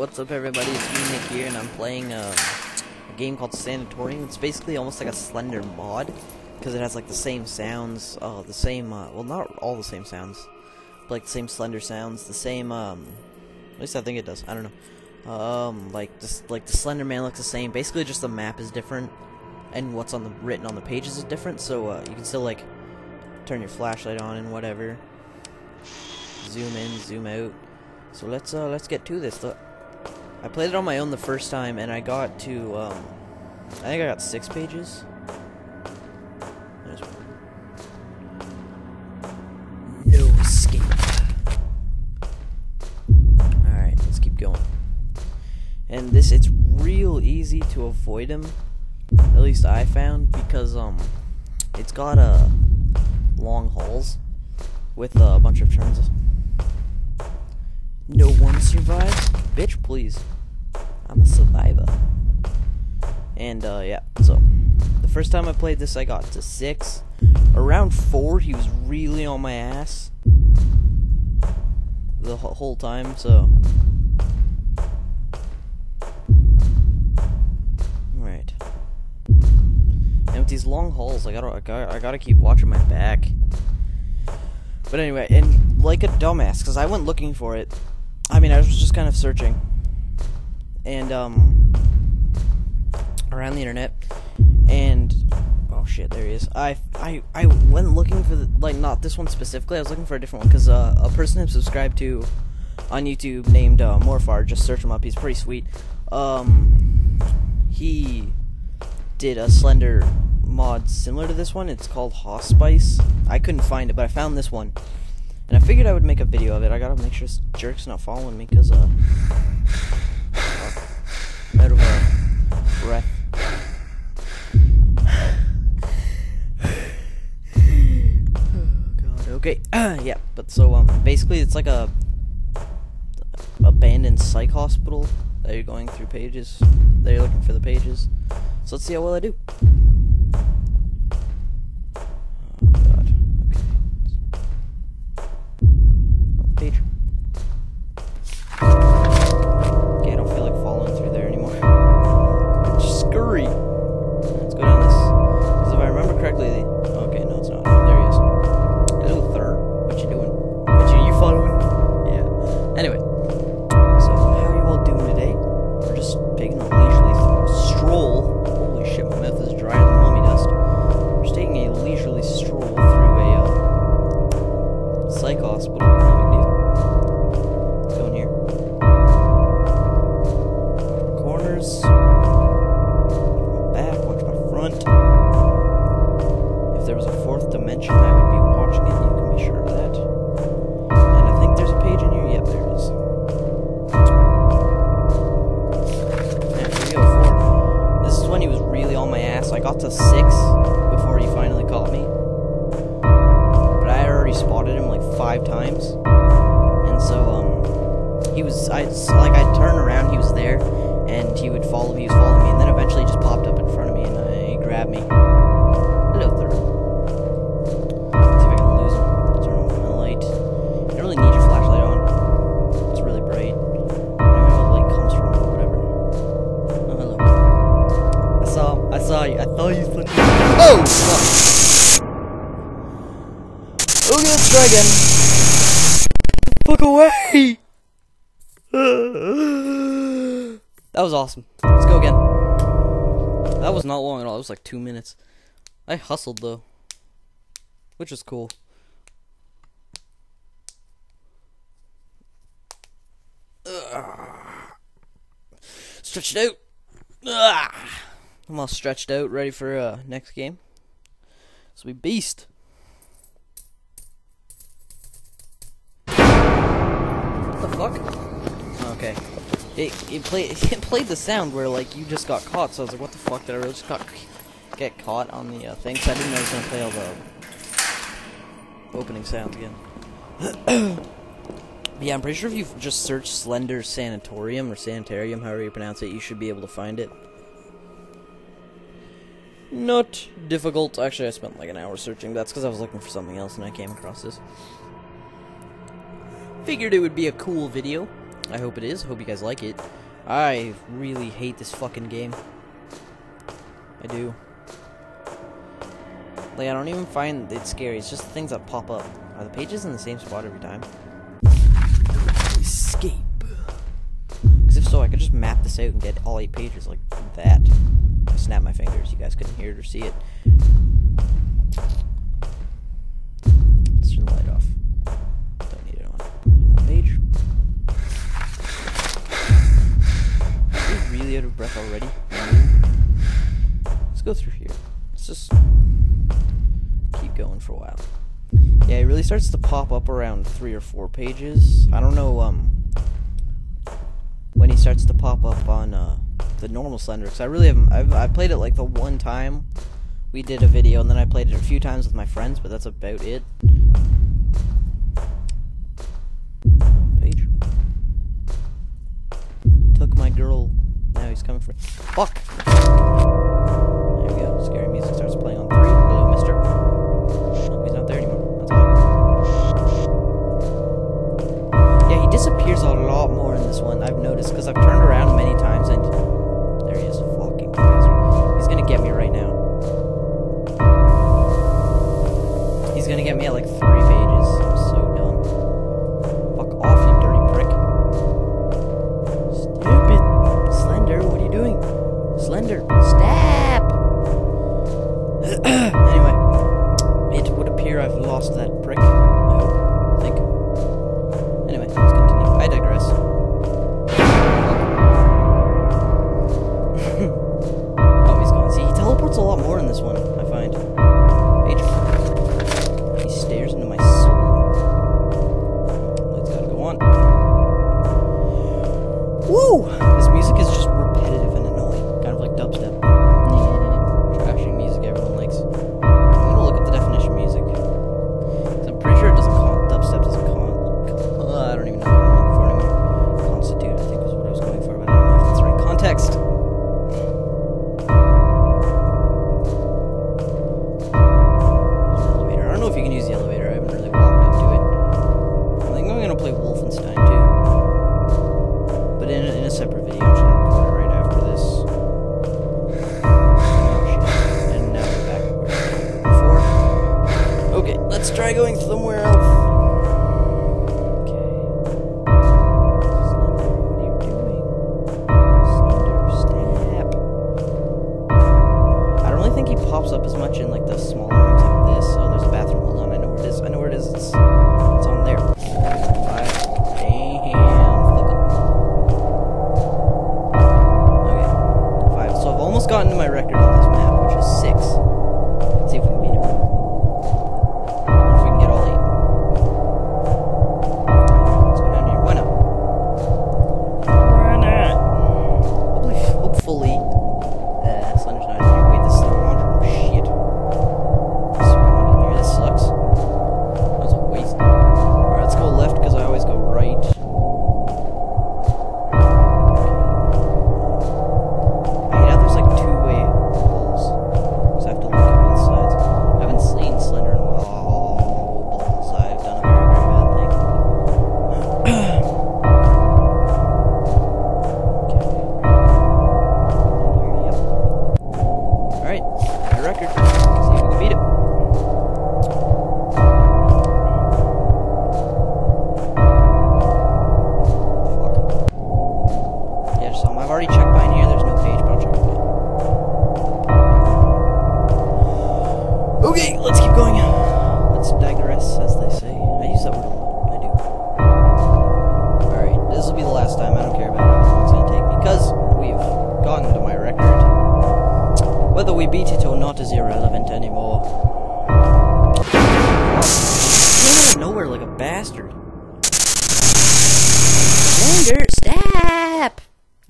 what's up everybody, it's me Nick here, and I'm playing a game called Sanatorium. It's basically almost like a Slender mod, because it has like the same sounds, well not all the same sounds, but like the same Slender sounds, the same, at least I think it does, I don't know, like the Slenderman looks the same. Basically just the map is different, and what's on the written on the pages is different, so you can still like turn your flashlight on and whatever, zoom in, zoom out. So let's get to this. Look, I played it on my own the first time, and I got to I think I got 6 pages. There's one. No escape. All right, let's keep going. And this, it's real easy to avoid them. At least I found, because it's got long halls with a bunch of turns. No one survives? Bitch, please. I'm a survivor. And, yeah, so the first time I played this, I got to 6. Around 4, he was really on my ass the whole time, so. Alright. And with these long hauls, I gotta keep watching my back. But anyway, and like a dumbass, because I went looking for it. I mean, I was just kind of searching, and, around the internet, and, oh shit, there he is. I went looking for, like, not this one specifically, I was looking for a different one, because, a person I've subscribed to on YouTube named, Morfar, just search him up, he's pretty sweet. He did a Slender mod similar to this one, it's called Hospice. I couldn't find it, but I found this one. And I figured I would make a video of it. I gotta make sure this jerk's not following me, because, I'm out of breath. Oh, God. Okay. Yeah, but so, basically it's like a abandoned psych hospital that you're going through pages. That you're looking for the pages. So let's see how well I do. I'd turn around, he was there, and he was following me, and then eventually he just popped up in front of me, and he grabbed me. Hello, third. Let's see if I can lose him. Turn on the light. You don't really need your flashlight on. It's really bright. I don't know where the light comes from, or whatever. Oh, hello. I saw you. I thought you slid. Oh! Fuck. Okay, let's try again. Get the fuck away! That was awesome. Let's go again. That was not long at all. It was like 2 minutes. I hustled though, which was cool. Stretched out. I'm all stretched out, ready for next game. So we beast. What the fuck? Okay, it played the sound where like you just got caught, so I was like, what the fuck, did I really just get caught on the thing? So I didn't know it was gonna play all the opening sounds again. Yeah, I'm pretty sure if you just search Slender Sanatorium or Sanitarium, however you pronounce it, you should be able to find it. Not difficult. Actually, I spent like an hour searching. That's because I was looking for something else and I came across this. Figured it would be a cool video. I hope it is. I hope you guys like it. I really hate this fucking game. I do. Like, I don't even find it scary. It's just the things that pop up. Are the pages in the same spot every time? Escape. Because if so, I could just map this out and get all 8 pages like that. I snapped my fingers. You guys couldn't hear it or see it. Let's turn the light off. Don't need it on. Page. Are we really out of breath already? Let's go through here. Let's just keep going for a while. Yeah, it really starts to pop up around 3 or 4 pages. I don't know when he starts to pop up on the normal Slender, because I really haven't. I've played it like the one time we did a video, and then I played it a few times with my friends, but that's about it. Page. Took my girl. Now he's coming for. Fuck! There we go. Scary music starts playing on 3. Hello, mister. Oh, he's not there anymore. That's odd. Yeah, he disappears a lot more in this one, I've noticed, because I've turned around many times and. There he is. Fucking bastard. He's gonna get me right now. He's gonna get me at like 3 pages. I'm so dumb. Fuck off, you dirty prick. Stupid. Slender, what are you doing? Slender, stab! Anyway, it would appear I've lost that prick. I hope. I think. Anyway, let's continue. I digress. Oh, he's gone. See, he teleports a lot more in this one, I find. Into my soul. It's gotta go on. Woo! This music is just repetitive and annoying. Kind of like dubstep. Trashy music everyone likes. I'm gonna look up the definition of music. Because I'm pretty sure it doesn't call it dubstep, doesn't call it. I don't even know what I'm looking for anymore. Constitute, I think was what I was going for, but I don't know if that's the right context.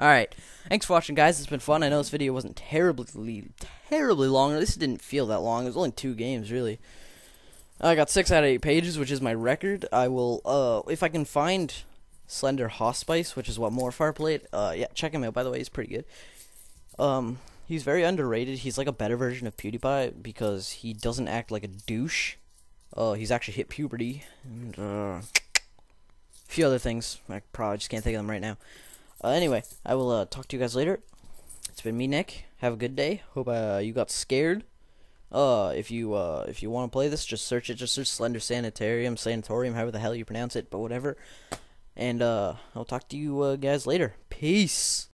Alright, thanks for watching, guys. It's been fun. I know this video wasn't terribly long. At least it didn't feel that long. It was only 2 games, really. I got 6 out of 8 pages, which is my record. I will, if I can find Slender Hospice, which is what Morfar played, yeah, check him out, by the way. He's pretty good. He's very underrated. He's like a better version of PewDiePie because he doesn't act like a douche. He's actually hit puberty. And, a few other things. I probably just can't think of them right now. Anyway, I will talk to you guys later. It's been me, Nick. Have a good day. Hope you got scared. If you want to play this, just search it. Just search Sanatorium, however the hell you pronounce it, but whatever. And I'll talk to you guys later. Peace.